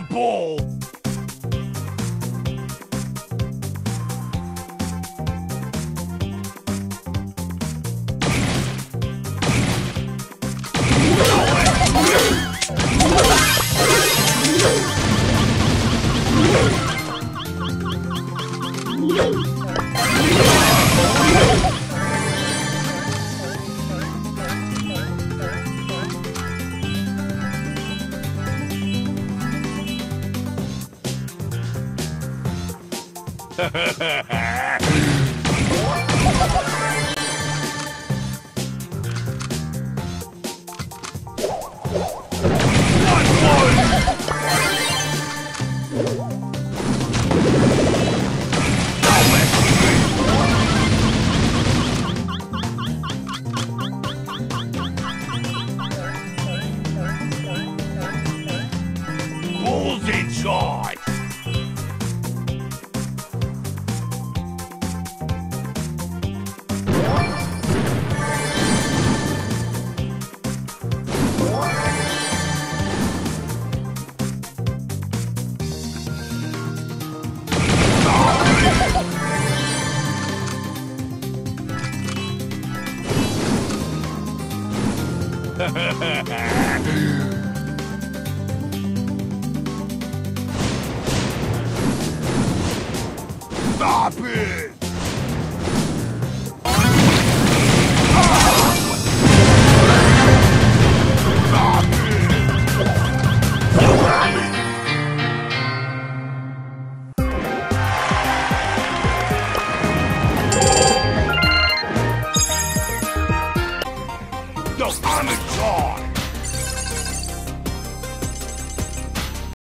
the ball! Stop it! No, I'm a god!